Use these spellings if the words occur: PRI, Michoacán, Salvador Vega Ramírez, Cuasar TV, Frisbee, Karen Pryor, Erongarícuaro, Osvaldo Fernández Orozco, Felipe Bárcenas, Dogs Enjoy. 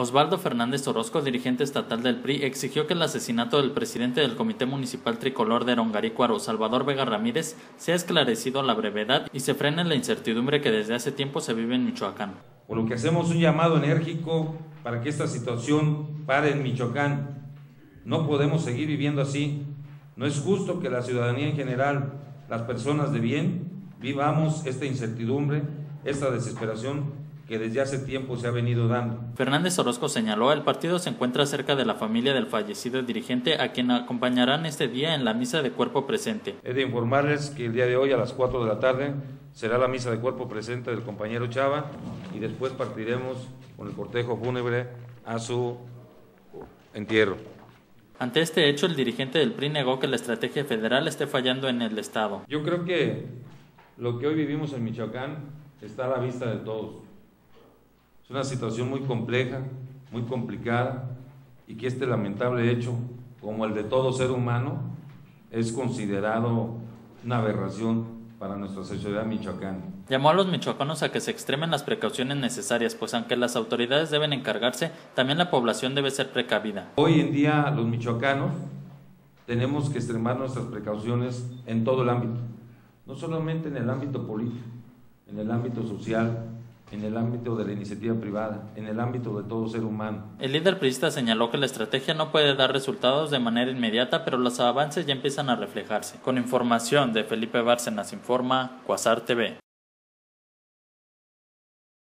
Osvaldo Fernández Orozco, dirigente estatal del PRI, exigió que el asesinato del presidente del Comité Municipal Tricolor de Erongarícuaro, Salvador Vega Ramírez, sea esclarecido a la brevedad y se frene la incertidumbre que desde hace tiempo se vive en Michoacán. Por lo que hacemos un llamado enérgico para que esta situación pare en Michoacán. No podemos seguir viviendo así. No es justo que la ciudadanía en general, las personas de bien, vivamos esta incertidumbre, esta desesperación que desde hace tiempo se ha venido dando. Fernández Orozco señaló, el partido se encuentra cerca de la familia del fallecido dirigente, a quien acompañarán este día en la misa de cuerpo presente. He de informarles que el día de hoy a las 4 de la tarde será la misa de cuerpo presente del compañero Chava y después partiremos con el cortejo fúnebre a su entierro. Ante este hecho, el dirigente del PRI negó que la estrategia federal esté fallando en el estado. Yo creo que lo que hoy vivimos en Michoacán está a la vista de todos. Es una situación muy compleja, muy complicada, y que este lamentable hecho, como el de todo ser humano, es considerado una aberración para nuestra sociedad michoacana. Llamó a los michoacanos a que se extremen las precauciones necesarias, pues aunque las autoridades deben encargarse, también la población debe ser precavida. Hoy en día los michoacanos tenemos que extremar nuestras precauciones en todo el ámbito, no solamente en el ámbito político, en el ámbito social, en el ámbito de la iniciativa privada, en el ámbito de todo ser humano. El líder priista señaló que la estrategia no puede dar resultados de manera inmediata, pero los avances ya empiezan a reflejarse. Con información de Felipe Bárcenas, informa Cuasar TV.